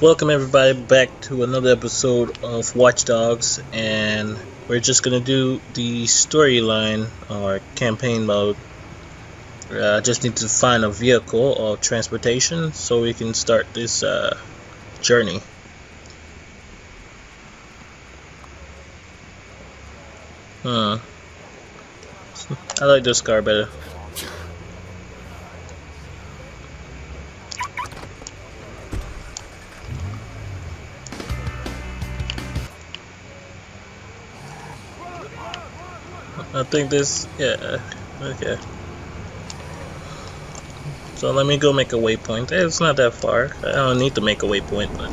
Welcome everybody back to another episode of Watch Dogs, and we're just gonna do the storyline or campaign mode. I just need to find a vehicle or transportation so we can start this journey. I like this car better. I think this, yeah, okay. So let me go make a waypoint. It's not that far. I don't need to make a waypoint, but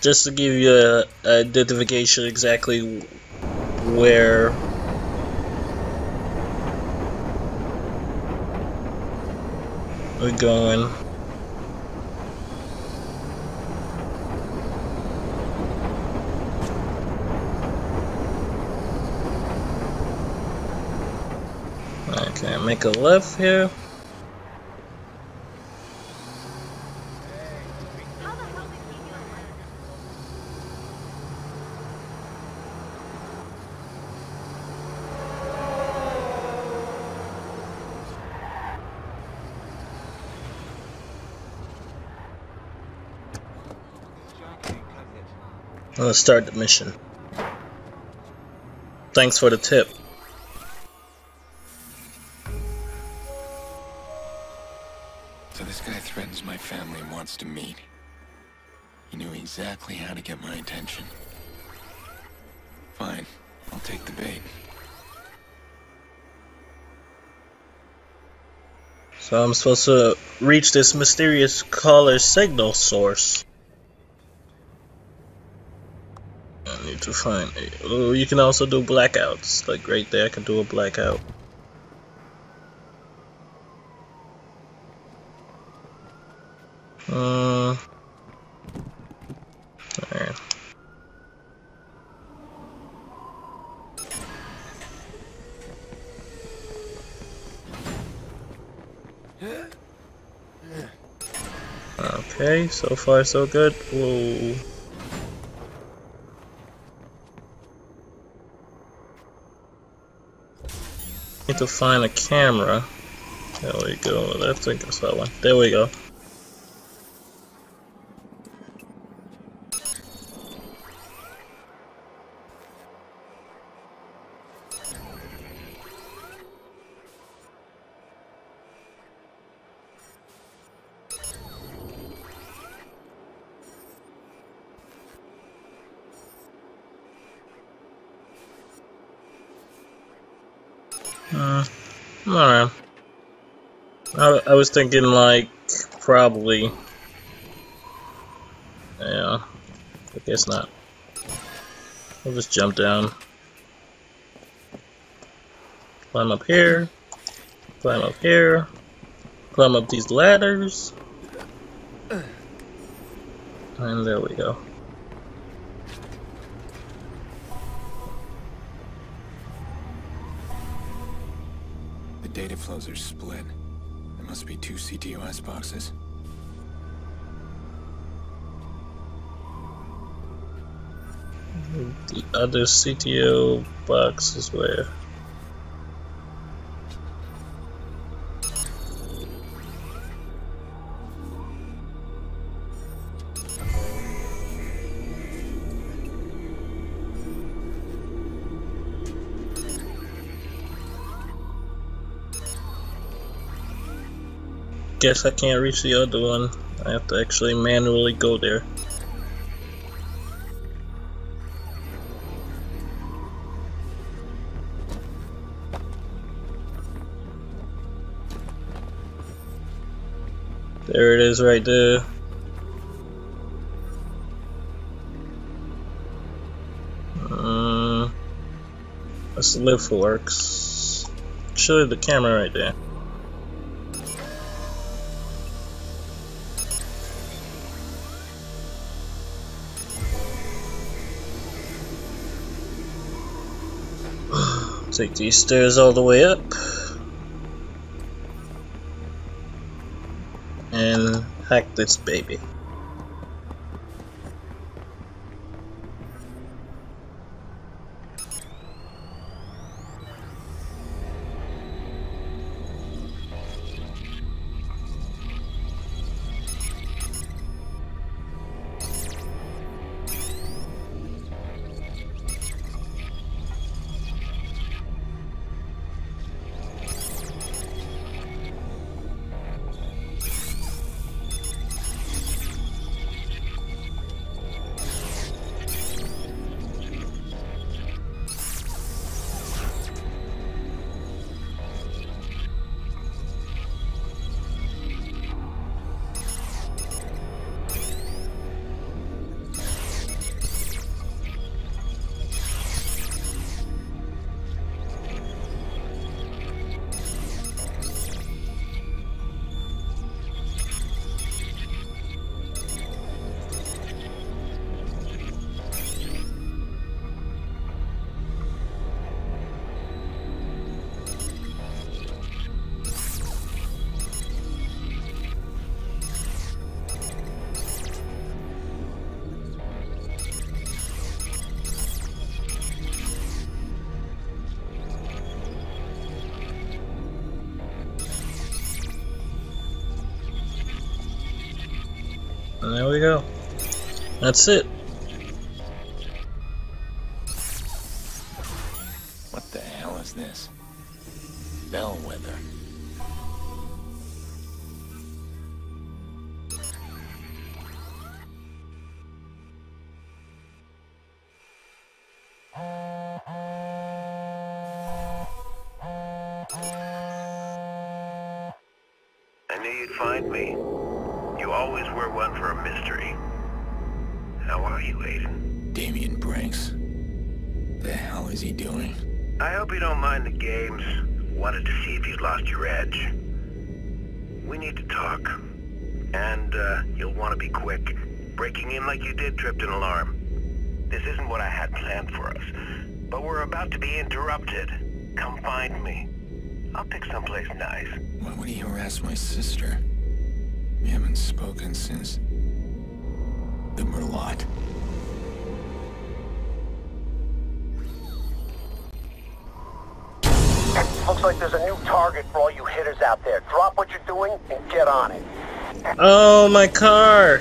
just to give you an identification exactly where. We're going. Okay, make a left here. Let's start the mission. Thanks for the tip. So this guy threatens my family and wants to meet. He knew exactly how to get my attention. Fine, I'll take the bait. So I'm supposed to reach this mysterious caller signal source. To find a, oh, you can also do blackouts, like right there I can do a blackout. Alright. Okay, so far so good. Whoa. To find a camera. There we go. I think I saw one. There we go. Alright. I was thinking, like, probably. Yeah. I guess not. I'll just jump down. Climb up here. Climb up here. Climb up these ladders. And there we go. Data flows are split. There must be two CTOS boxes. The other CTO box is where? Guess I can't reach the other one. I have to actually manually go there. There it is right there. That's the lift works. Show the camera right there. Take these stairs all the way up and hack this baby. And there we go. That's it. What the hell is this? Bellwether. Me. You always were one for a mystery. How are you, Aiden? Damien Brinks. The hell is he doing? I hope you don't mind the games. Wanted to see if you'd lost your edge. We need to talk. And, you'll want to be quick. Breaking in like you did tripped an alarm. This isn't what I had planned for us. But we're about to be interrupted. Come find me. I'll pick someplace nice. Why would he harass my sister? We haven't spoken since the Merlot. Looks like there's a new target for all you hitters out there. Drop what you're doing and get on it. Oh, my car!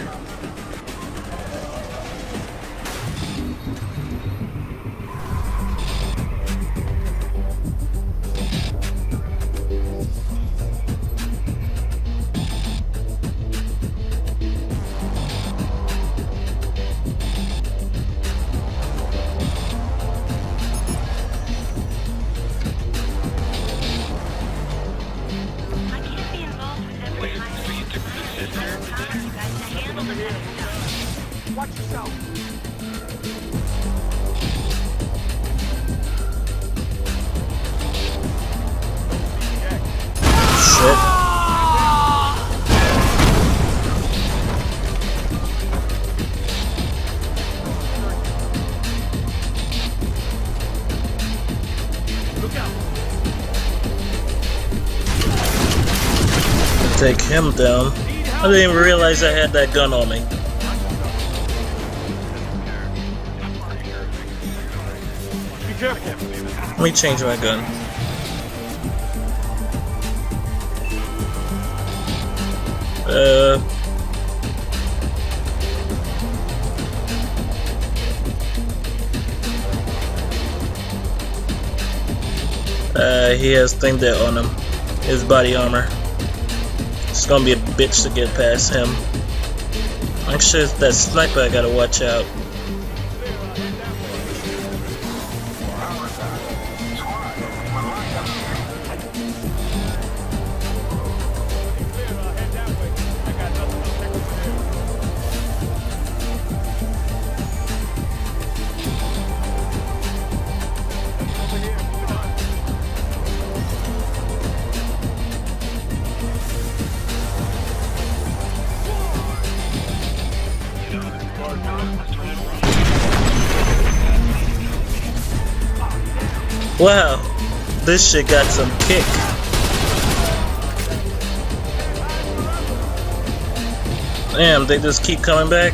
Take him down. I didn't even realize I had that gun on me. Let me change my gun. He has thing that on him. His body armor. It's gonna be a bitch to get past him. I'm sure it's that sniper I gotta watch out. Wow, this shit got some kick. Damn, they just keep coming back.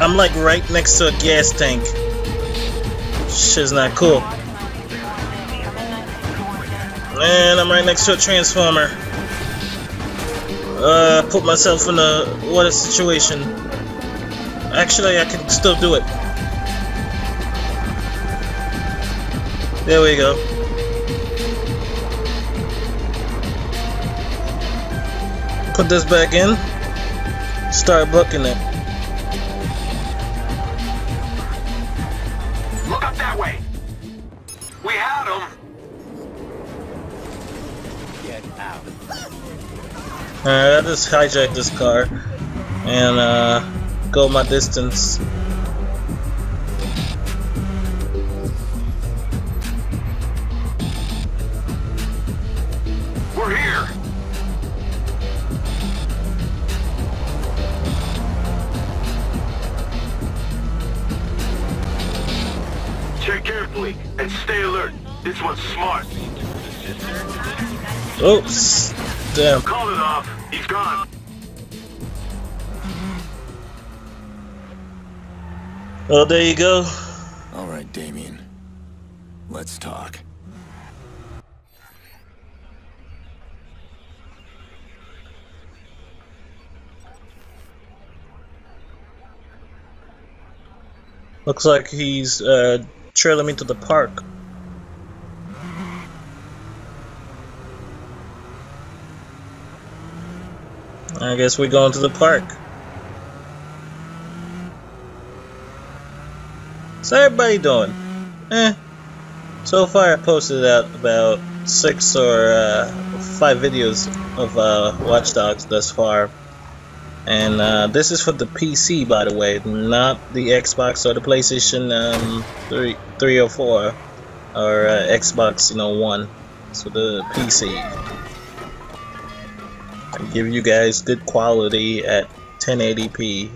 I'm like right next to a gas tank. Shit's not cool. And I'm right next to a transformer. Put myself in a situation. Actually, I can still do it. There we go. Put this back in. Start booking it. Alright, I just hijacked this car and go my distance. We're here. Check carefully and stay alert. This one's smart. Oops. Damn. Call it off. He's gone. Oh, there you go. All right, Damien. Let's talk. Looks like he's trailing me to the park. I guess we're going to the park. How's everybody doing? So far I posted out about 6 or 5 videos of Watch Dogs thus far. And this is for the PC, by the way, not the Xbox or the PlayStation 3 or 4 or Xbox, One. So the PC. Give you guys good quality at 1080p.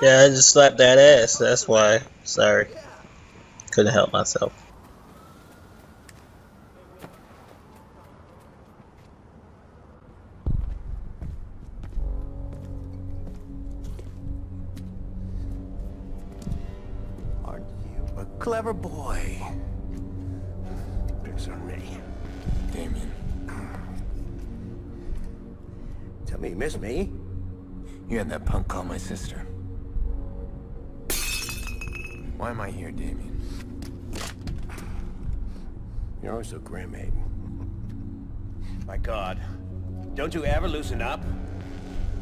Yeah, I just slapped that ass, that's why. Sorry. Couldn't help myself. Clever boy. Picks on me. Damien. Tell me you miss me. You had that punk call my sister. Why am I here, Damien? You're always so grim, Abe. My God. Don't you ever loosen up?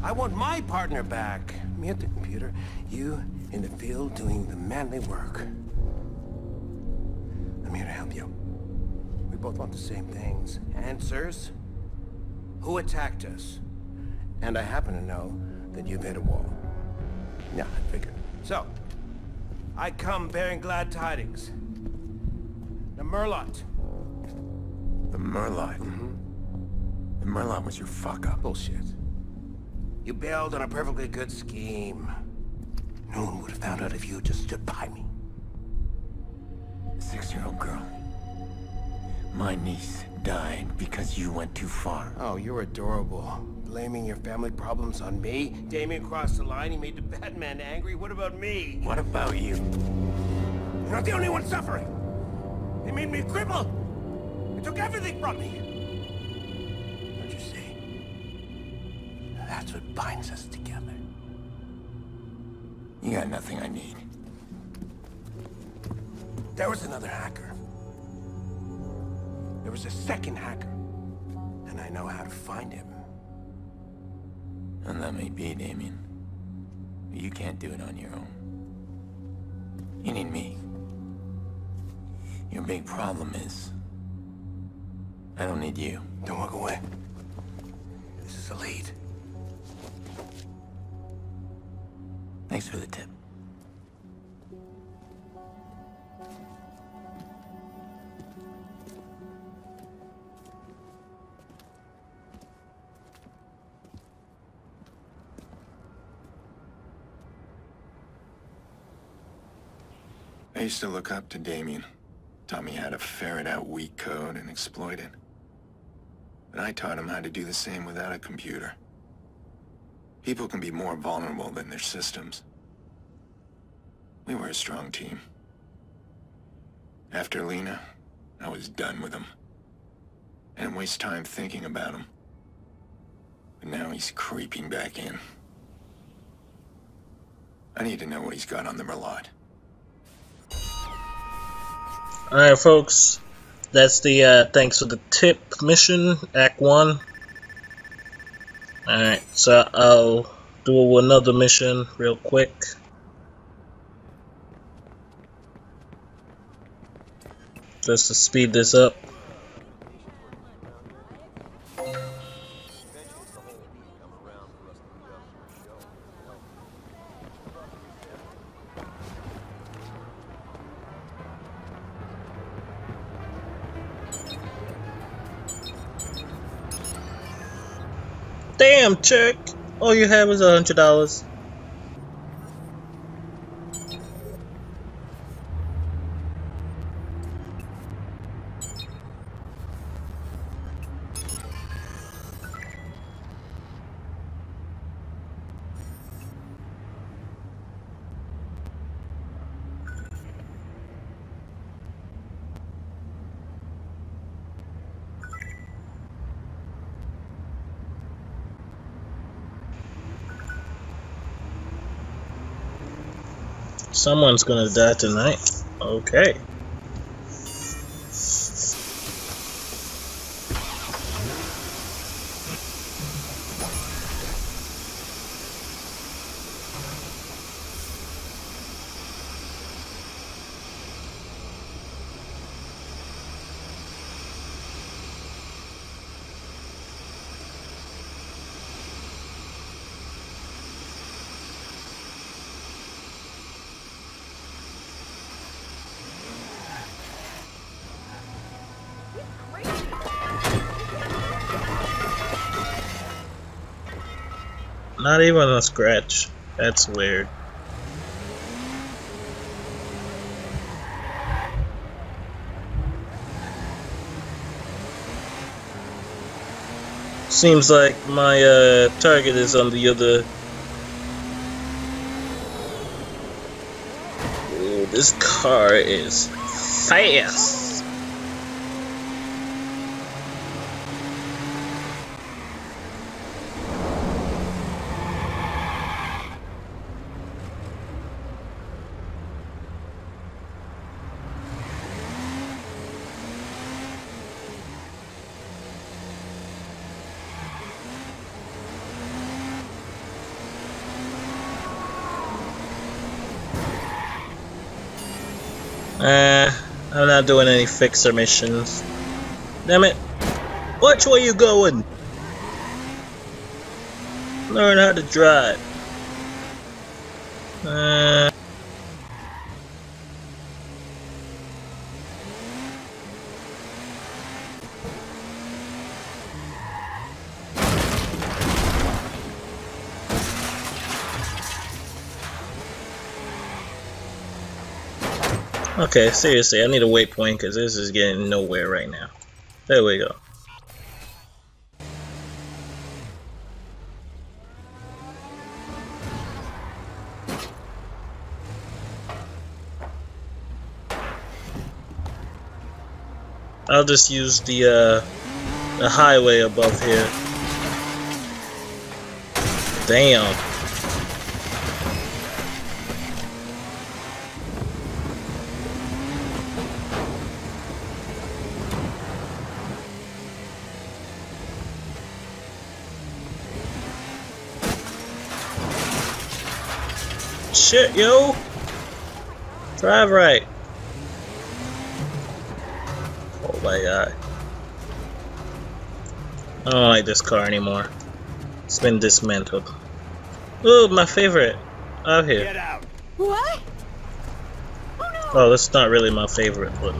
I want my partner back. Me at the computer, you in the field doing the manly work. I'm here to help you. We both want the same things. Answers? Who attacked us? And I happen to know that you've hit a wall. Yeah, I figured. So, I come bearing glad tidings. The Murlot. The Murlot? Mm-hmm. The Murlot was your fuck-up. Bullshit. You bailed on a perfectly good scheme. No one would have found out if you just stood by me. 6-year-old girl. My niece died because you went too far. Oh, you're adorable. Blaming your family problems on me? Damien crossed the line, he made the Batman angry. What about me? What about you? You're not the only one suffering. They made me a cripple. They took everything from me. Don't you see? That's what binds us together. You got nothing I need. There was another hacker. There was a second hacker. And I know how to find him. And that may be, Damien. But you can't do it on your own. You need me. Your big problem is... I don't need you. Don't walk away. This is a lead. Thanks for the tip. I used to look up to Damien. Taught me how to ferret out weak code and exploit it. But I taught him how to do the same without a computer. People can be more vulnerable than their systems. We were a strong team. After Lena, I was done with him. I didn't waste time thinking about him. But now he's creeping back in. I need to know what he's got on the Merlot. Alright folks, that's the thanks for the tip mission, Act 1. Alright, so I'll do another mission real quick. just to speed this up. Damn, check! All you have is $100. Someone's gonna die tonight. Okay. Not even a scratch. That's weird. Seems like my target is on the other. Ooh, this car is fast. I'm not doing any fixer missions. Damn it! Which way you going? Learn how to drive. Okay, seriously, I need a waypoint because this is getting nowhere right now. There we go. I'll just use the highway above here. Damn. Shit, yo! Drive right. Oh my god. I don't like this car anymore. It's been dismantled. Ooh, my favorite. Out here. Get out. What? Oh, no. Oh, that's not really my favorite, but.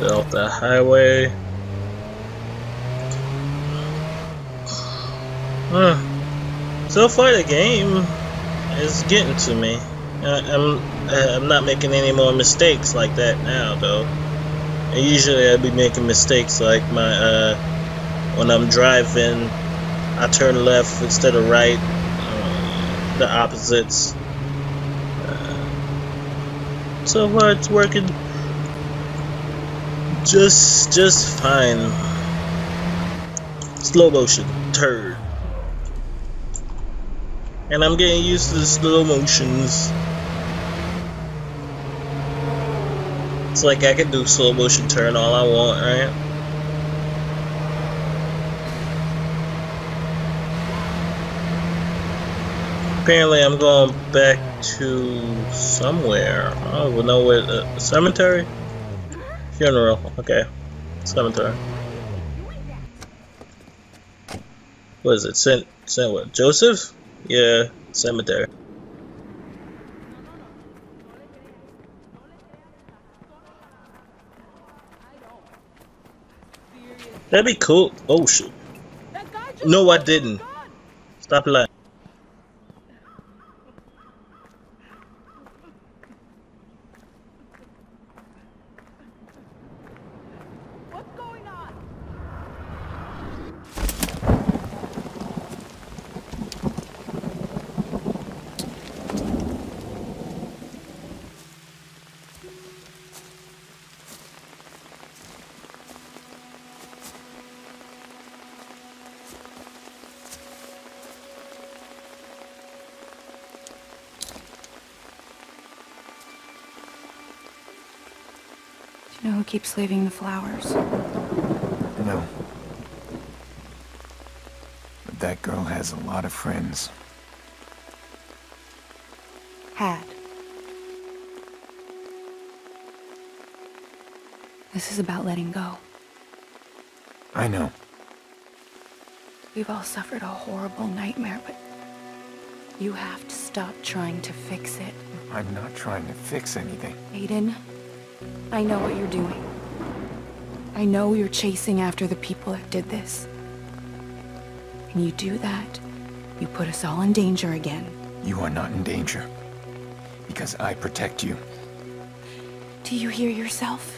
Off the highway. So far the game is getting to me. I'm not making any more mistakes like that now though. And usually I'd be making mistakes like my when I'm driving I turn left instead of right. the opposites. So far it's working just fine. Slow motion turd, and I'm getting used to the slow motions. It's like I can do slow motion turn all I want, right? Apparently I'm going back to somewhere. I don't even know where. Cemetery? Funeral. Okay. Cemetery. What is it? Saint what? Joseph? Yeah. Cemetery. That'd be cool. Oh shit. No, I didn't. Stop lying. You know who keeps leaving the flowers? No. But that girl has a lot of friends. Had. This is about letting go. I know. We've all suffered a horrible nightmare, but you have to stop trying to fix it. I'm not trying to fix anything. Aiden. I know what you're doing. I know you're chasing after the people that did this. And you do that, you put us all in danger again. You are not in danger. Because I protect you. Do you hear yourself?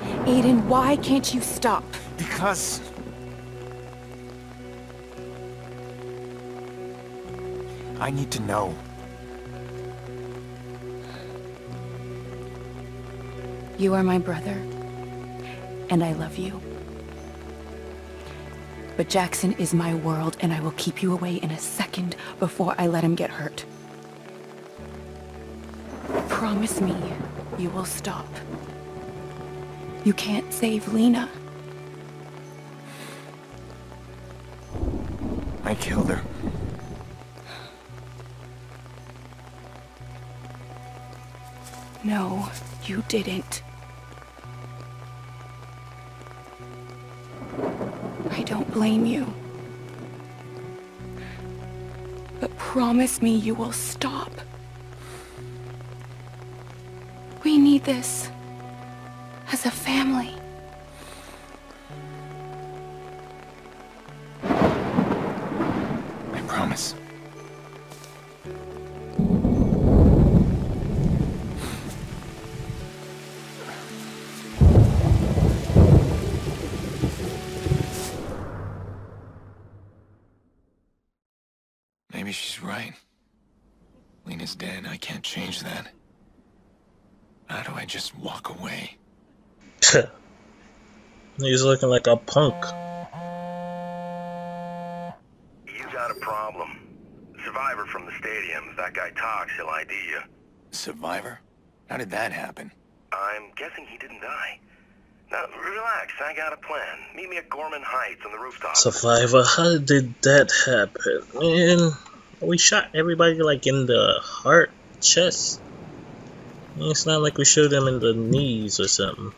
Aiden, why can't you stop? Because... I need to know. You are my brother, and I love you. But Jackson is my world, and I will keep you away in a second before I let him get hurt. Promise me you will stop. You can't save Lena. I killed her. No, you didn't. I don't blame you. But promise me you will stop. We need this as a family. I promise. He's looking like a punk. You got a problem. Survivor from the stadium. If that guy talks, he'll ID you. Survivor? How did that happen? I'm guessing he didn't die. Now, relax. I got a plan. Meet me at Gorman Heights on the rooftop. Survivor, how did that happen? Man, we shot everybody like in the heart, chest. It's not like we shot them in the knees or something.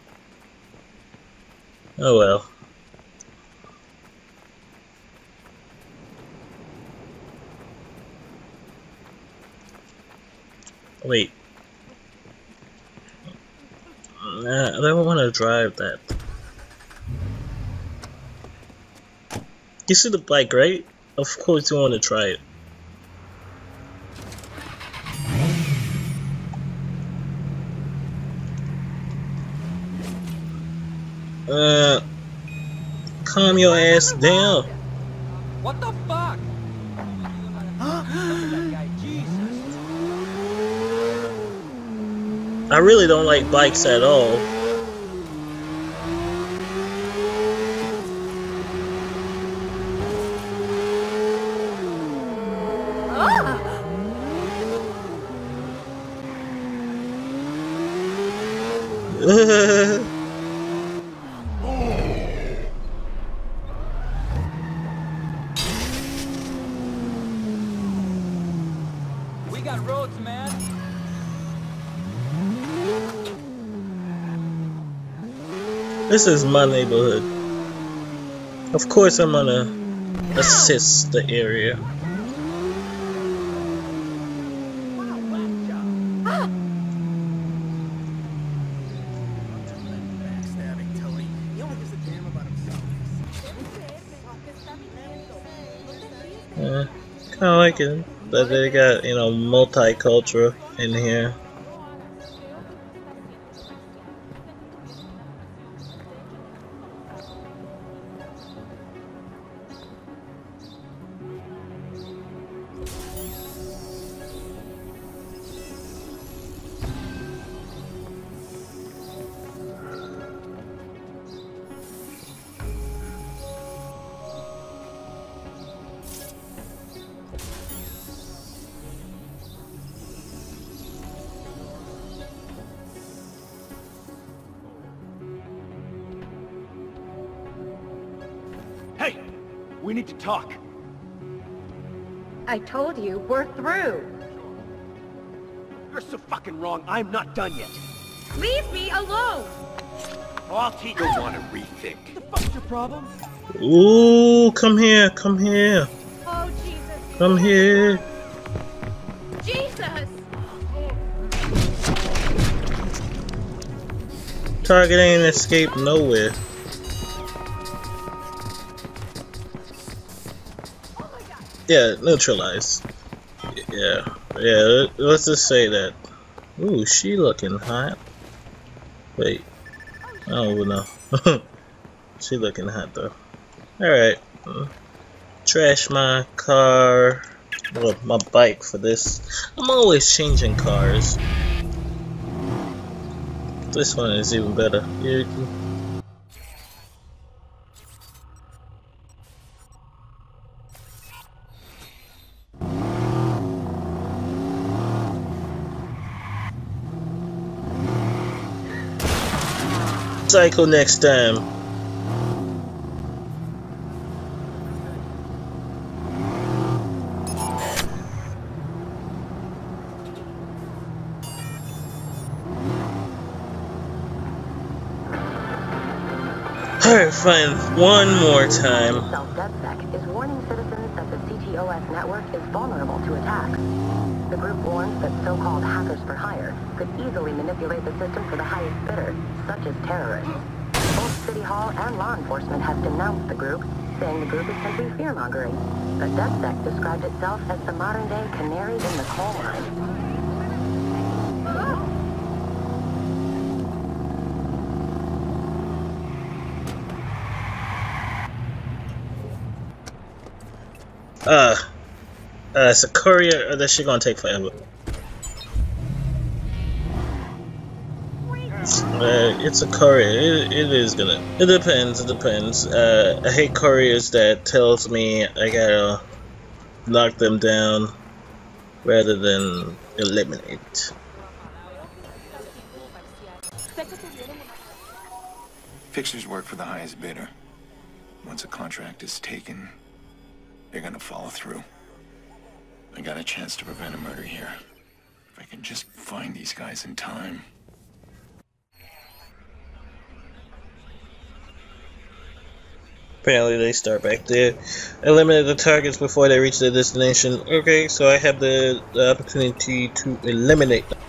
Oh well. Wait. Nah, I don't want to drive that. You see the bike, right? Of course you want to try it. Calm your ass down. What the fuck? I really don't like bikes at all. This is my neighborhood. Of course I'm gonna assist the area. Yeah, kinda like it, but they got, you know, multicultural in here. We need to talk. I told you, we're through. You're so fucking wrong, I'm not done yet. Leave me alone! I'll teach you want to rethink. What the fuck's your problem? Ooh, come here, come here. Oh, Jesus. Come here. Jesus! Target ain't escaped nowhere. Yeah, neutralize. Yeah, let's just say that. Ooh, she looking hot. Wait. Oh, no. She looking hot, though. Alright. Trash my car. Well, my bike for this. I'm always changing cars. This one is even better. You cycle next time. Alright, fine. One more time. DeathSec is warning citizens that the CTOS network is vulnerable to attack. The group warns that so-called hackers for hire could easily manipulate the system for the highest bidder, such as terrorists. Both City Hall and law enforcement have denounced the group, saying the group is simply fear-mongering. But DeathSec described itself as the modern-day canary in the coal mine. It's a courier. That shit gonna take forever. It's a courier. It is gonna. It depends. It depends. I hate couriers that tells me I gotta knock them down rather than eliminate. Fixers work for the highest bidder. Once a contract is taken, they're gonna follow through. I got a chance to prevent a murder here. If I can just find these guys in time. Apparently they start back there. Eliminate the targets before they reach their destination. Okay, so I have the opportunity to eliminate them.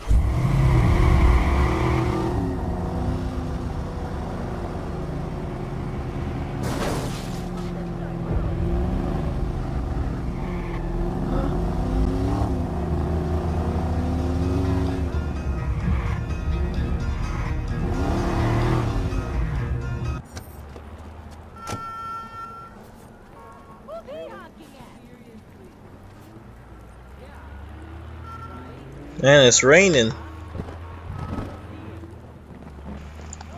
Man, it's raining.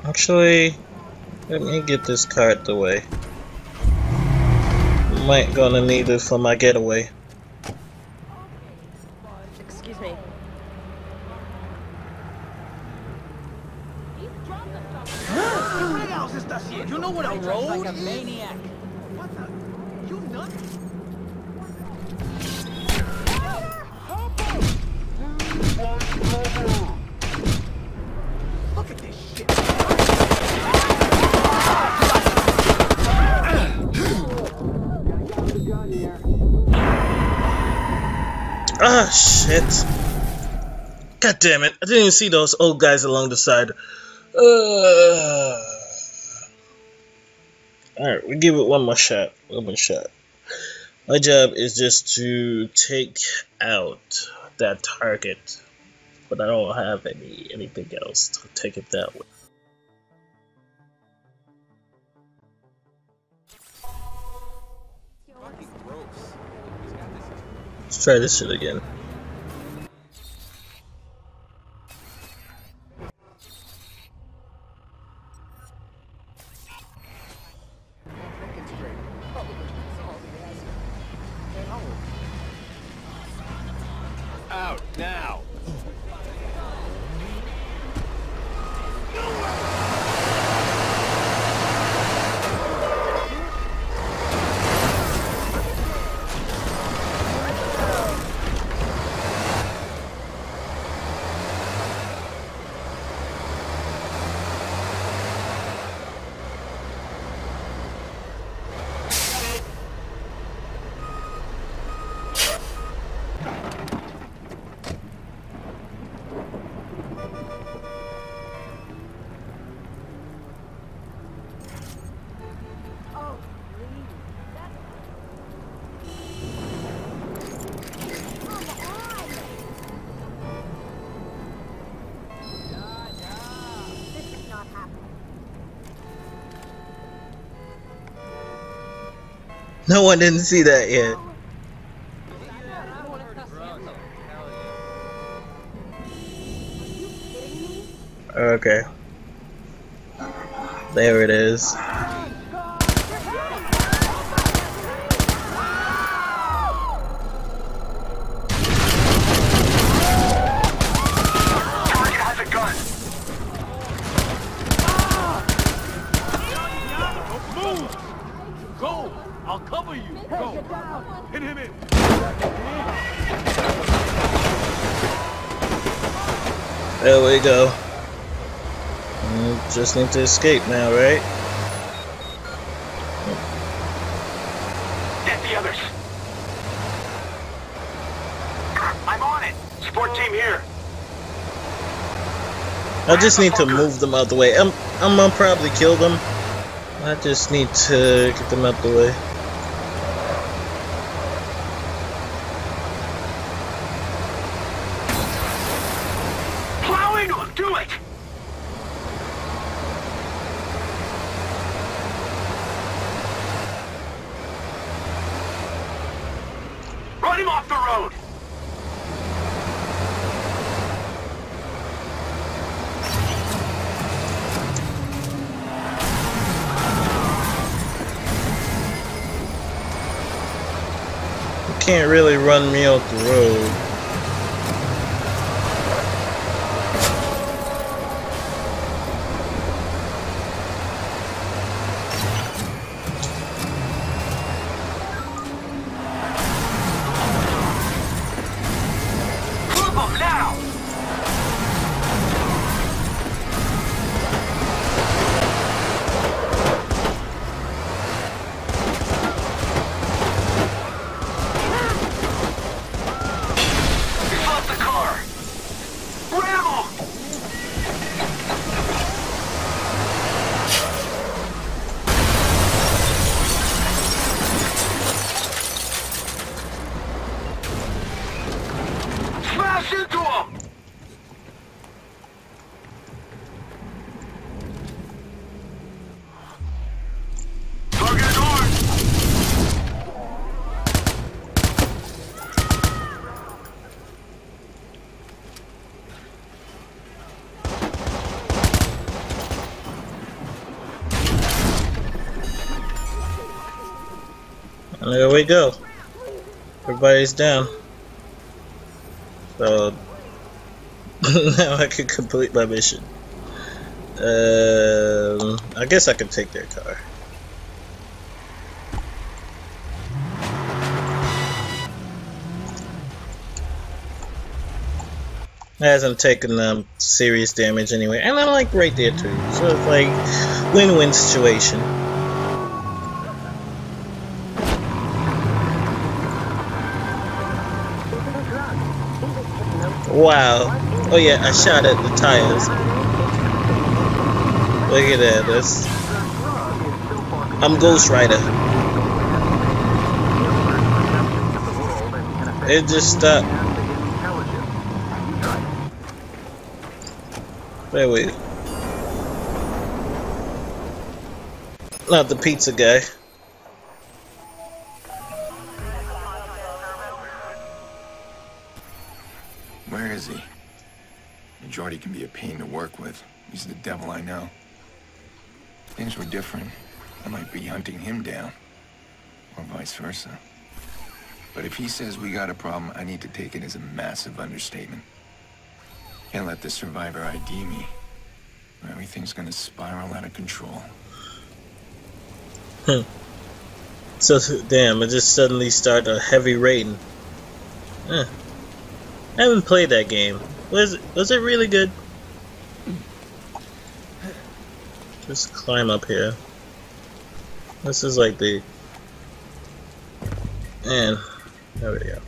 Actually, let me get this car out the way. Might gonna need it for my getaway. Excuse me. You know what I rolled? Like a maniac. What the? You nuts? Look at this shit. Ah, shit. God damn it. I didn't even see those old guys along the side. Alright, we'll give it one more shot. One more shot. My job is just to take out that target, but I don't have anything else to take it that way. Let's try this shit again. Out now. No one didn't see that yet. Okay. There it is. There we go. We just need to escape now, right? Get the others. I'm on it. Support team here. I just need to move them out the way. I'm gonna probably kill them. I just need to get them out the way. Can't really run me off the road. There we go. Everybody's down. So now I can complete my mission. I guess I can take their car. That hasn't taken serious damage anyway, and I'm like right there too, so it's like win-win situation. Wow. Oh yeah, I shot at the tires. Look at that. That's... I'm Ghost Rider. It just stopped. Wait. Not the pizza guy. Where is he? Majority can be a pain to work with. He's the devil I know. Things were different. I might be hunting him down. Or vice versa. But if he says we got a problem, I need to take it as a massive understatement. Can't let the survivor ID me. Everything's gonna spiral out of control. So damn, it just suddenly started a heavy raiding. I haven't played that game. Was it really good? Just climb up here. This is like the... Man, there we go.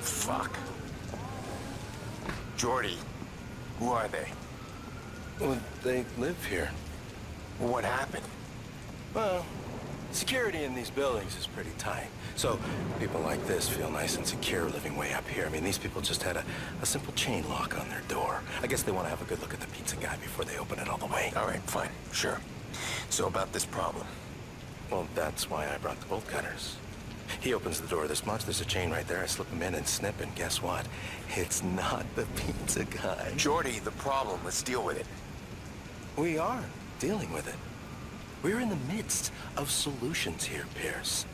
Fuck. Jordy, who are they? Well, they live here. What happened? Well, security in these buildings is pretty tight. So people like this feel nice and secure living way up here. I mean, these people just had a simple chain lock on their door. I guess they want to have a good look at the pizza guy before they open it all the way. All right, fine, sure. So about this problem? Well, that's why I brought the bolt cutters. He opens the door this much, there's a chain right there, I slip him in and snip, and guess what? It's not the pizza guy. Jordy, the problem, let's deal with it. We are dealing with it. We're in the midst of solutions here, Pierce.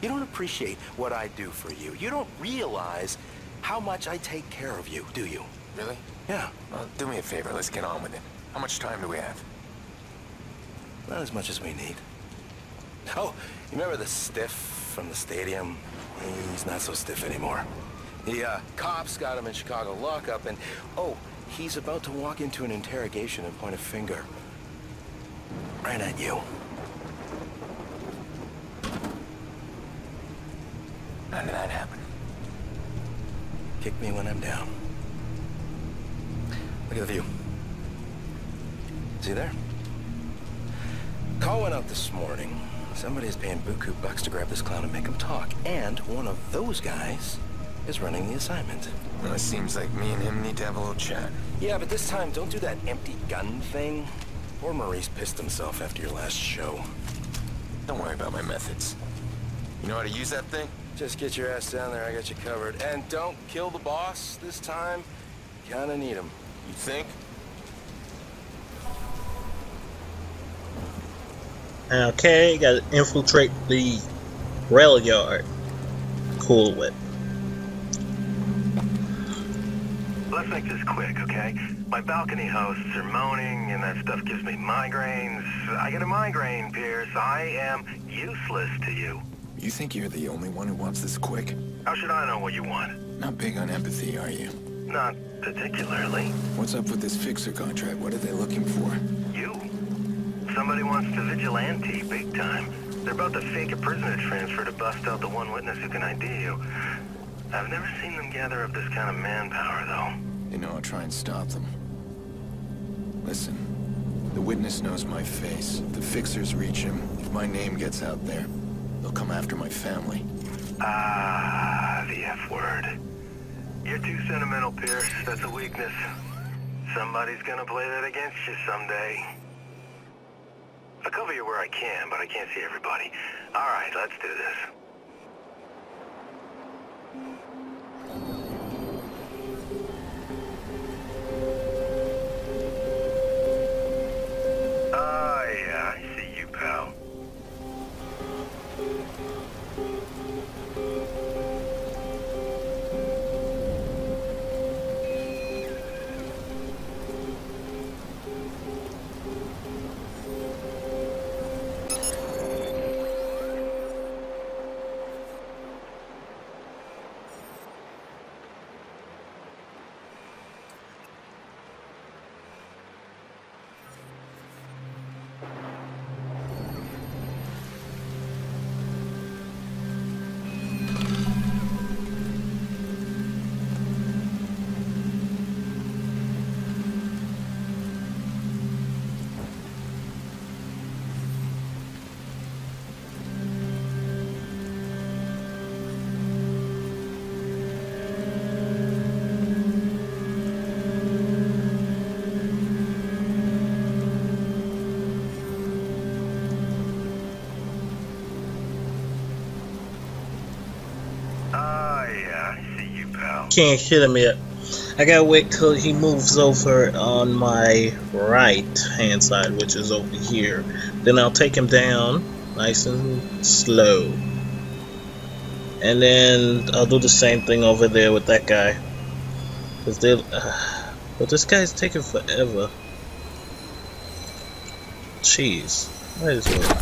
You don't appreciate what I do for you. You don't realize how much I take care of you, do you? Really? Yeah. Well, do me a favor, let's get on with it. How much time do we have? Not as much as we need. Oh, you remember the stiff from the stadium? He's not so stiff anymore. The cops got him in Chicago lockup, and oh, he's about to walk into an interrogation and point a finger right at you. None of that happened. Kick me when I'm down. Look at the view. See there? Call went out this morning. Somebody's paying buku bucks to grab this clown and make him talk, and one of those guys is running the assignment. Well, it seems like me and him need to have a little chat. Yeah, but this time, don't do that empty gun thing. Poor Maurice pissed himself after your last show. Don't worry about my methods. You know how to use that thing? Just get your ass down there, I got you covered. And don't kill the boss this time. Kinda need him. You think? Okay, gotta infiltrate the rail yard. Cool whip. Let's make this quick, okay? My balcony hosts are moaning, and that stuff gives me migraines. I get a migraine, Pierce. I am useless to you. You think you're the only one who wants this quick? How should I know what you want? Not big on empathy, are you? Not particularly. What's up with this fixer contract? What are they looking for? You. Somebody wants to vigilante big time. They're about to fake a prisoner transfer to bust out the one witness who can ID you. I've never seen them gather up this kind of manpower, though. You know, I'll try and stop them. Listen, the witness knows my face. If the fixers reach him, if my name gets out there, they'll come after my family. Ah, the F word. You're too sentimental, Pierce. That's a weakness. Somebody's gonna play that against you someday. I'll cover you where I can, but I can't see everybody. All right, let's do this. Can't hit him yet. I gotta wait till he moves over on my right hand side, which is over here. Then I'll take him down nice and slow. And then I'll do the same thing over there with that guy. Cause they, but this guy's taking forever. Jeez, might as well.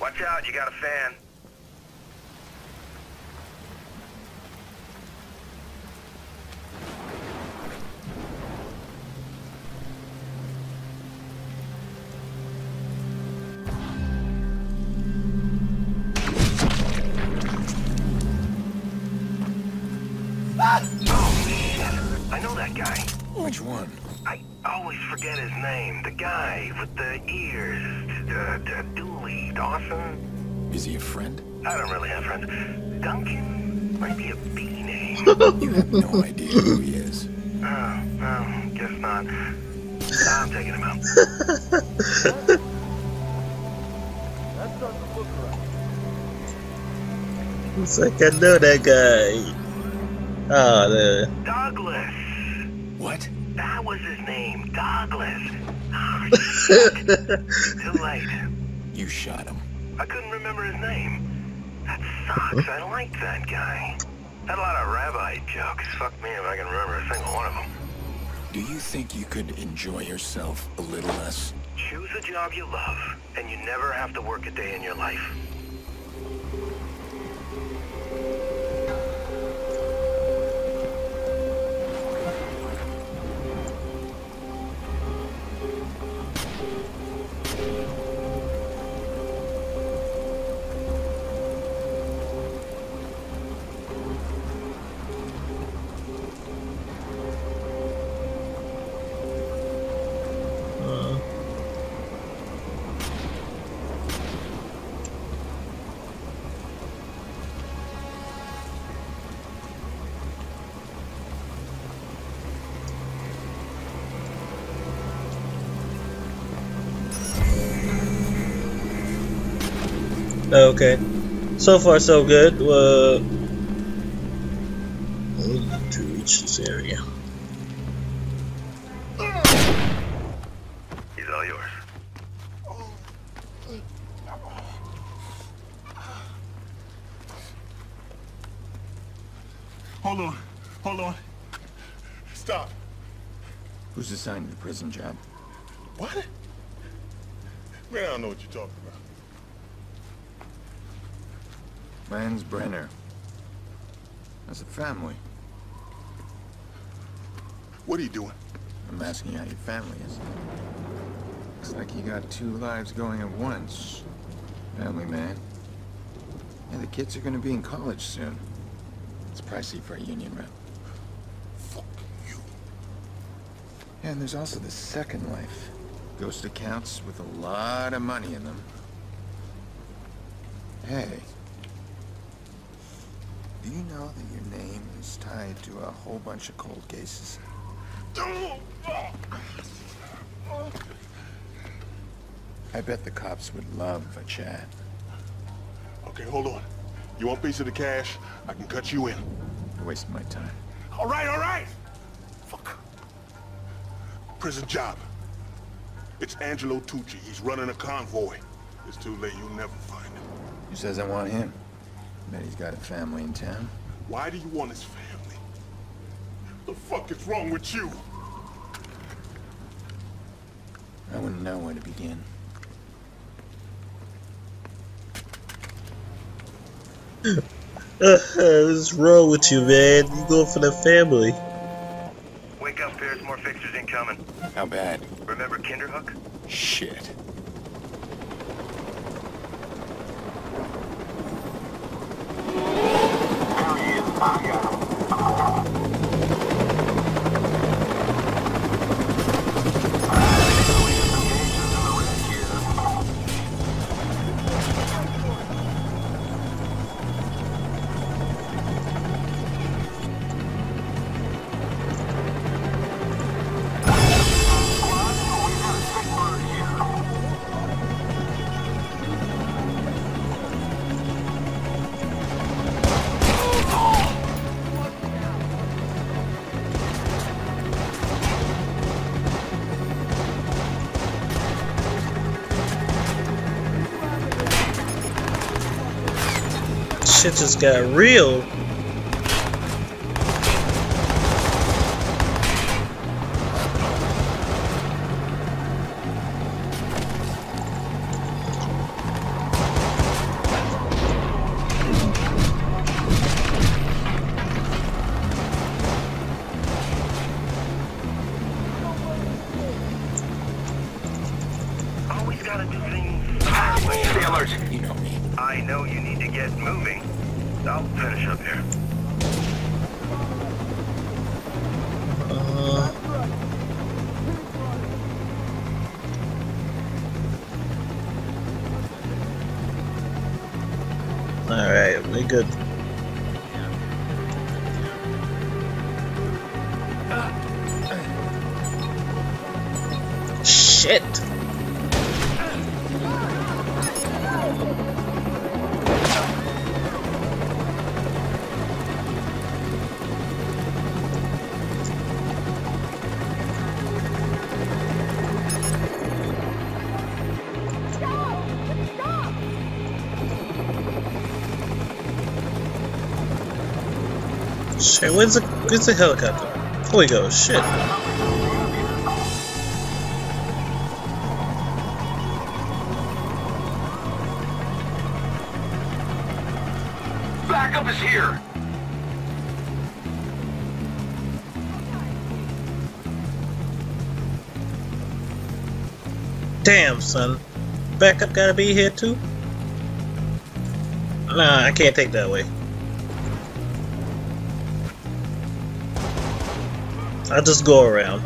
Watch out, you got a fan. Ah! Oh, shit. I know that guy. Which one? I always forget his name. The guy with the ears. Dooley, Dawson. Is he a friend? I don't really have friends. Duncan might be a B name. You have no idea who he is. Oh, well, guess not. I'm taking him out. That doesn't look right. It's like I know that guy. Oh, the Douglas. What? That was his name, Douglas. Oh, too late. You shot him. I couldn't remember his name. That sucks. I like that guy. Had a lot of rabbi jokes. Fuck me if I can remember a single one of them. Do you think you could enjoy yourself a little less? Choose a job you love, and you never have to work a day in your life. Okay, so far so good. I need to reach this area. He's all yours. Hold on, hold on. Stop. Who's assigned to the prison job? What? Man, I don't know what you're talking about. Lance Brenner. That's a family. What are you doing? I'm asking you how your family is. Looks like you got two lives going at once. Family man. And the kids are gonna be in college soon. It's pricey for a union rep. Fuck you. Yeah, and there's also the second life. Ghost accounts with a lot of money in them. Hey. Do you know that your name is tied to a whole bunch of cold cases? I bet the cops would love a chat. Okay, hold on. You want a piece of the cash? I can cut you in. You're wasting my time. All right, all right! Fuck. Prison job. It's Angelo Tucci. He's running a convoy. It's too late. You'll never find him. Who says I want him? Bet he's got a family in town. Why do you want his family? The fuck is wrong with you? I wouldn't know where to begin. What's wrong with you, man? You go for the family. Wake up, there's more fixtures incoming. How bad? Remember Kinderhook? Shit. I got him. shit just got real. Hey, where's the helicopter? Holy ghost, shit. Backup is here! Damn, son. Backup gotta be here too? Nah, I can't take that way. I'll just go around.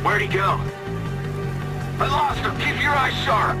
Where'd he go? I lost him. Keep your eyes sharp.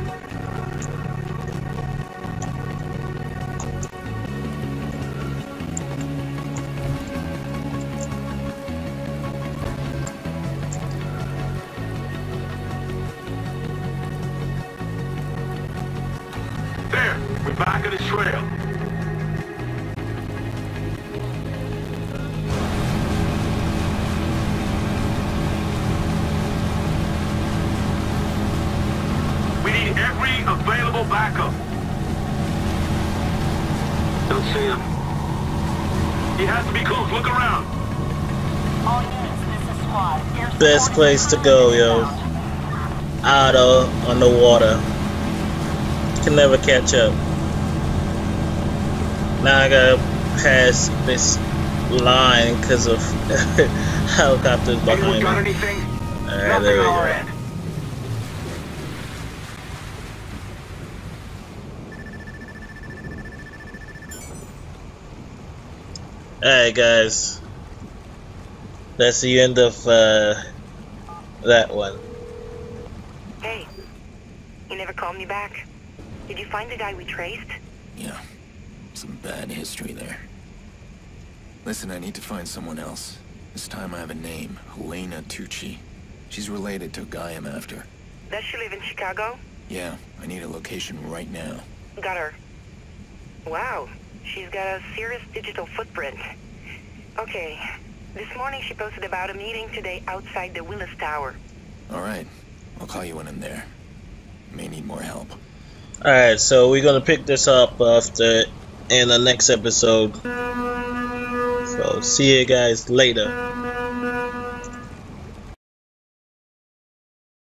Best place to go, yo. Out of on the water. You can never catch up. Now I gotta pass this line because of helicopters behind me. Alright, there we go. Alright, guys. That's the end of that one. Hey, you never called me back. Did you find the guy we traced? Yeah, some bad history there. Listen, I need to find someone else. This time I have a name, Helena Tucci. She's related to a guy I'm after. Does she live in Chicago? Yeah, I need a location right now. Got her. Wow, she's got a serious digital footprint. Okay. This morning she posted about a meeting today outside the Willis Tower. Alright, I'll call you when I'm there. May need more help. Alright, so we're gonna pick this up after in the next episode. So see you guys later.